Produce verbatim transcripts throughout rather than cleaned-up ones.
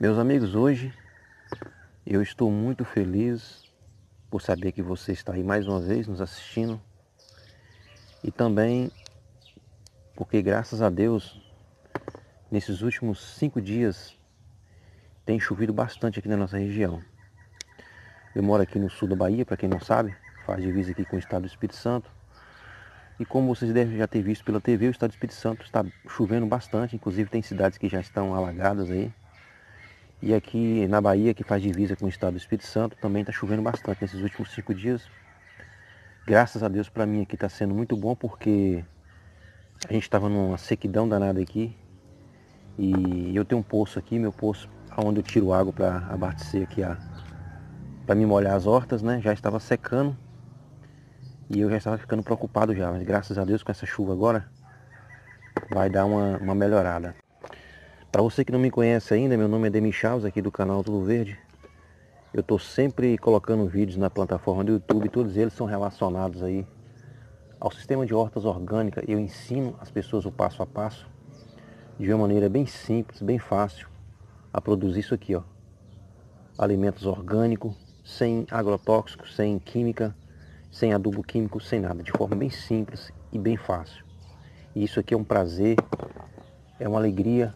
Meus amigos, hoje eu estou muito feliz por saber que você está aí mais uma vez nos assistindo e também porque, graças a Deus, nesses últimos cinco dias tem chovido bastante aqui na nossa região. Eu moro aqui no sul da Bahia, para quem não sabe, faz divisa aqui com o estado do Espírito Santo. E como vocês devem já ter visto pela T V, o estado do Espírito Santo está chovendo bastante, inclusive tem cidades que já estão alagadas aí. E aqui na Bahia, que faz divisa com o estado do Espírito Santo, também está chovendo bastante nesses últimos cinco dias. Graças a Deus, para mim aqui está sendo muito bom, porque a gente estava numa sequidão danada aqui. E eu tenho um poço aqui, meu poço, onde eu tiro água para abastecer aqui a... para me molhar as hortas, né? Já estava secando e eu já estava ficando preocupado já, mas graças a Deus com essa chuva agora vai dar uma, uma melhorada. Para você que não me conhece ainda, meu nome é Demi Chaves, aqui do canal Tudo Verde. Eu estou sempre colocando vídeos na plataforma do YouTube, todos eles são relacionados aí ao sistema de hortas orgânicas. Eu ensino as pessoas o passo a passo, de uma maneira bem simples, bem fácil, a produzir isso aqui, ó. Alimentos orgânicos, sem agrotóxicos, sem química, sem adubo químico, sem nada, de forma bem simples e bem fácil. E isso aqui é um prazer, é uma alegria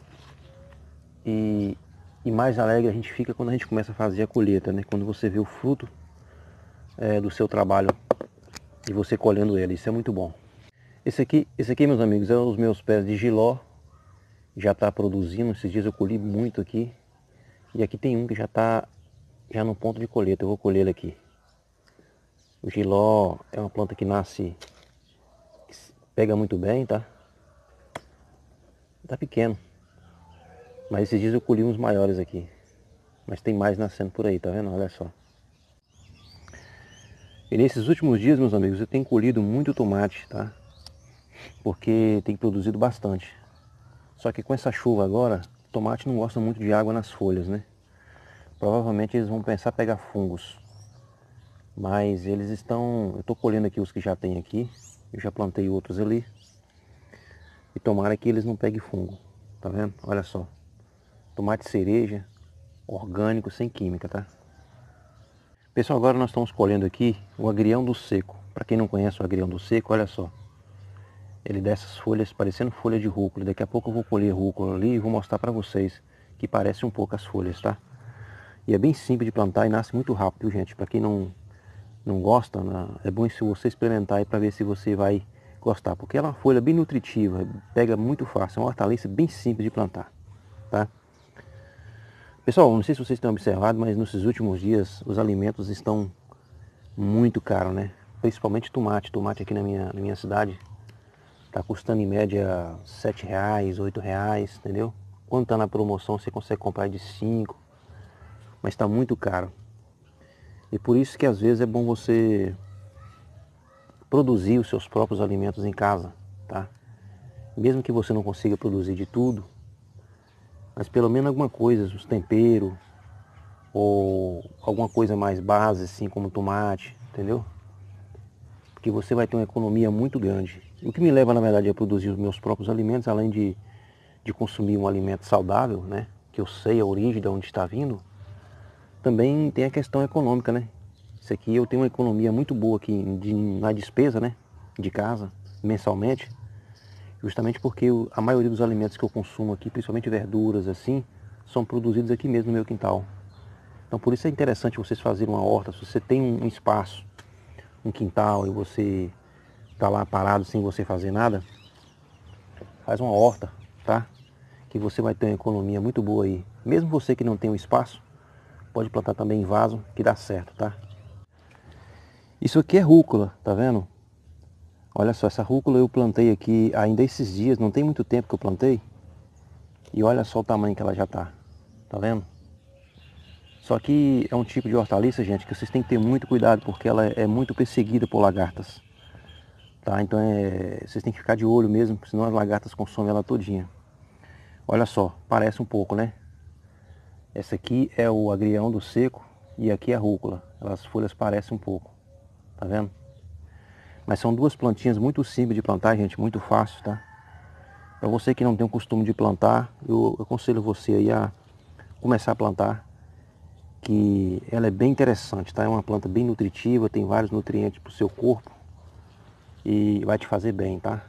e, e mais alegre a gente fica quando a gente começa a fazer a colheita, né? Quando você vê o fruto é, do seu trabalho e você colhendo ele, isso é muito bom. Esse aqui, esse aqui, meus amigos, é os meus pés de jiló, já está produzindo, esses dias eu colhi muito aqui. E aqui tem um que já está já no ponto de colheita, eu vou colher ele aqui. O jiló é uma planta que nasce, que pega muito bem, tá? Tá pequeno. Mas esses dias eu colhi uns maiores aqui. Mas tem mais nascendo por aí, tá vendo? Olha só. E nesses últimos dias, meus amigos, eu tenho colhido muito tomate, tá? Porque tem produzido bastante. Só que com essa chuva agora, tomate não gosta muito de água nas folhas, né? Provavelmente eles vão pensar pegar fungos, mas eles estão... eu estou colhendo aqui os que já tem aqui, eu já plantei outros ali e tomara que eles não peguem fungo, tá vendo? Olha só, tomate cereja, orgânico, sem química, tá? Pessoal, agora nós estamos colhendo aqui o agrião do seco. Para quem não conhece o agrião do seco, olha só. Ele dá essas folhas parecendo folha de rúcula. Daqui a pouco eu vou colher rúcula ali e vou mostrar para vocês que parece um pouco as folhas, tá? E é bem simples de plantar e nasce muito rápido, gente. Para quem não, não gosta, né? É bom se você experimentar aí para ver se você vai gostar. Porque ela é uma folha bem nutritiva, pega muito fácil. É uma hortaliça bem simples de plantar, tá? Pessoal, não sei se vocês têm observado, mas nesses últimos dias os alimentos estão muito caros, né? Principalmente tomate. Tomate aqui na minha, na minha cidade está custando em média sete reais, oito reais, entendeu? Quando está na promoção você consegue comprar de cinco, mas está muito caro. E por isso que às vezes é bom você produzir os seus próprios alimentos em casa, tá? Mesmo que você não consiga produzir de tudo, mas pelo menos alguma coisa, os temperos, ou alguma coisa mais base, assim como tomate, entendeu? Porque você vai ter uma economia muito grande. O que me leva, na verdade, a produzir os meus próprios alimentos, além de, de consumir um alimento saudável, né? Que eu sei a origem de onde está vindo, também tem a questão econômica, né? Isso aqui eu tenho uma economia muito boa aqui de, na despesa, né? De casa, mensalmente, justamente porque eu, a maioria dos alimentos que eu consumo aqui, principalmente verduras, assim, são produzidos aqui mesmo no meu quintal. Então por isso é interessante vocês fazerem uma horta. Se você tem um espaço, um quintal, e você tá lá parado sem você fazer nada, faz uma horta, tá? Que você vai ter uma economia muito boa aí. Mesmo você que não tem um espaço, pode plantar também em vaso, que dá certo, tá? Isso aqui é rúcula, tá vendo? Olha só, essa rúcula eu plantei aqui ainda esses dias, não tem muito tempo que eu plantei. E olha só o tamanho que ela já tá, tá vendo? Só que é um tipo de hortaliça, gente, que vocês têm que ter muito cuidado, porque ela é muito perseguida por lagartas. Tá, então é, vocês têm que ficar de olho mesmo, senão as lagartas consomem ela todinha. Olha só, parece um pouco, né? Essa aqui é o agrião do seco e aqui é a rúcula. As folhas parecem um pouco, tá vendo? Mas são duas plantinhas muito simples de plantar, gente, muito fácil, tá? Para você que não tem o costume de plantar, eu aconselho você aí a começar a plantar, que ela é bem interessante, tá? É uma planta bem nutritiva, tem vários nutrientes para o seu corpo e vai te fazer bem, tá?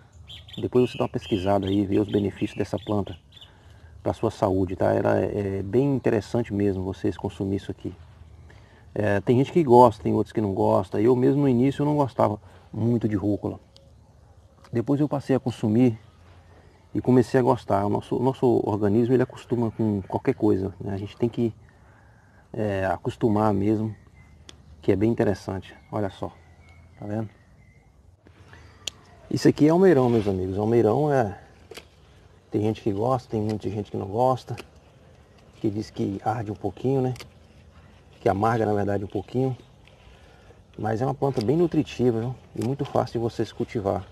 Depois você dá uma pesquisada aí, vê os benefícios dessa planta para a sua saúde, tá? Ela é bem interessante mesmo, vocês consumir isso aqui. É, tem gente que gosta, tem outros que não gosta. Eu mesmo no início eu não gostava muito de rúcula. Depois eu passei a consumir e comecei a gostar. O nosso, nosso organismo ele acostuma com qualquer coisa, né? A gente tem que é, acostumar mesmo, que é bem interessante. Olha só, tá vendo? Isso aqui é almeirão, meus amigos. Almeirão é... tem gente que gosta, tem muita gente que não gosta, que diz que arde um pouquinho, né? Que amarga, na verdade, um pouquinho. Mas é uma planta bem nutritiva, viu? E muito fácil de vocês cultivar.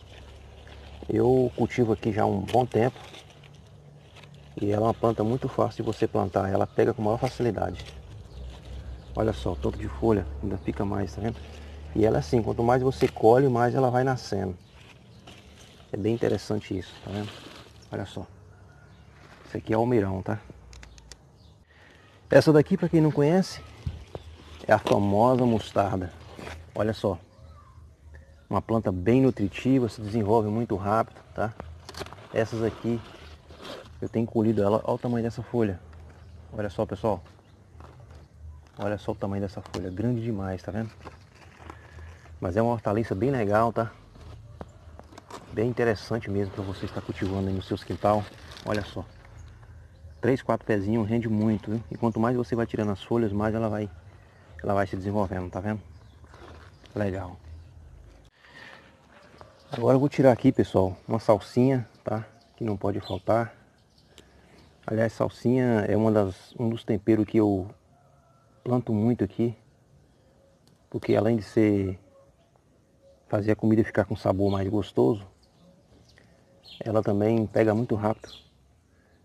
Eu cultivo aqui já há um bom tempo e ela é uma planta muito fácil de você plantar. Ela pega com maior facilidade. Olha só, o tanto de folha ainda fica mais, tá vendo? E ela é assim, quanto mais você colhe, mais ela vai nascendo. É bem interessante isso, tá vendo? Olha só. Isso aqui é almeirão, tá? Essa daqui, para quem não conhece, é a famosa mostarda. Olha só. Uma planta bem nutritiva, se desenvolve muito rápido, tá? Essas aqui, eu tenho colhido ela, olha o tamanho dessa folha. Olha só, pessoal. Olha só o tamanho dessa folha, grande demais, tá vendo? Mas é uma hortaliça bem legal, tá? Bem interessante mesmo para você estar cultivando aí no seu quintal. Olha só. três, quatro pezinhos rende muito, viu? E quanto mais você vai tirando as folhas, mais ela vai, ela vai se desenvolvendo, tá vendo? Legal. Agora eu vou tirar aqui, pessoal, uma salsinha, tá? Que não pode faltar. Aliás, salsinha é uma das, um dos temperos que eu planto muito aqui, porque além de ser fazer a comida ficar com sabor mais gostoso, ela também pega muito rápido,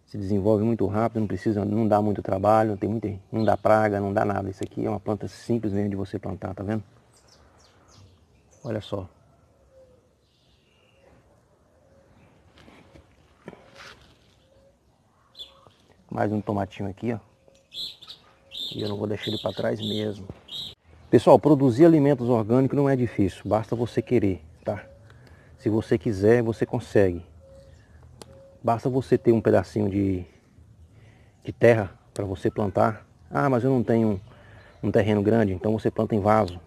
se desenvolve muito rápido, não precisa, não dá muito trabalho, tem muita, não dá praga, não dá nada. Isso aqui é uma planta simples mesmo de você plantar, tá vendo? Olha só. Mais um tomatinho aqui, ó. E eu não vou deixar ele para trás mesmo. Pessoal, produzir alimentos orgânicos não é difícil, basta você querer, tá? Se você quiser, você consegue. Basta você ter um pedacinho de, de terra para você plantar. Ah, mas eu não tenho um, um terreno grande, então você planta em vaso,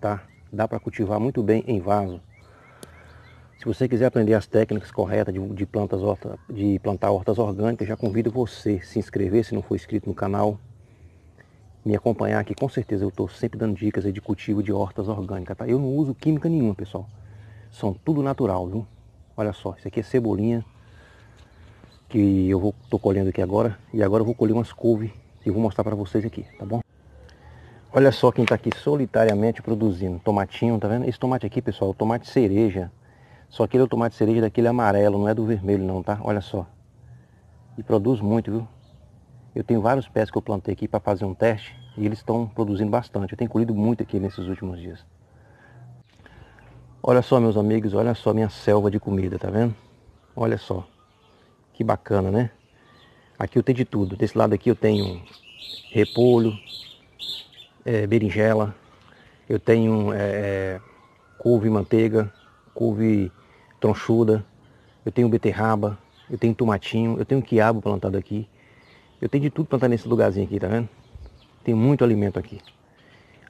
tá? Dá para cultivar muito bem em vaso. Se você quiser aprender as técnicas corretas de, de, plantas horta, de plantar hortas orgânicas, já convido você a se inscrever, se não for inscrito no canal, me acompanhar aqui. Com certeza eu estou sempre dando dicas aí de cultivo de hortas orgânicas, tá? Eu não uso química nenhuma, pessoal. São tudo natural, viu? Olha só, isso aqui é cebolinha, que eu estou colhendo aqui agora. E agora eu vou colher umas couve e vou mostrar para vocês aqui, tá bom? Olha só quem está aqui solitariamente produzindo. Tomatinho, tá vendo? Esse tomate aqui, pessoal, é o tomate cereja. Só que ele é o tomate cereja daquele amarelo, não é do vermelho não, tá? Olha só. E produz muito, viu? Eu tenho vários pés que eu plantei aqui para fazer um teste e eles estão produzindo bastante. Eu tenho colhido muito aqui nesses últimos dias. Olha só, meus amigos, olha só minha selva de comida, tá vendo? Olha só. Que bacana, né? Aqui eu tenho de tudo. Desse lado aqui eu tenho repolho, é, berinjela, eu tenho é, couve e manteiga, couve tronchuda, eu tenho beterraba, eu tenho tomatinho, eu tenho quiabo plantado aqui. Eu tenho de tudo plantado nesse lugarzinho aqui, tá vendo? Tem muito alimento aqui.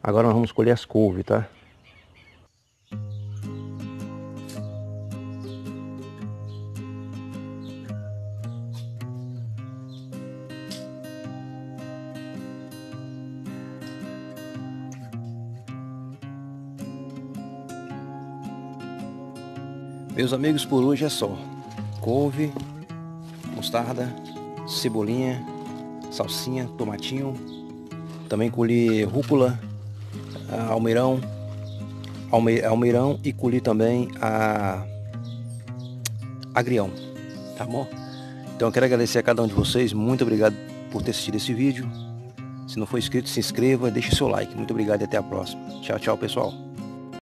Agora nós vamos colher as couves, tá? Meus amigos, por hoje é só. Couve, mostarda, cebolinha, salsinha, tomatinho. Também colhi rúcula, almeirão, alme, almeirão e colhi também a agrião, tá bom? Então eu quero agradecer a cada um de vocês. Muito obrigado por ter assistido esse vídeo. Se não for inscrito, se inscreva, deixe seu like. Muito obrigado e até a próxima. Tchau, tchau, pessoal.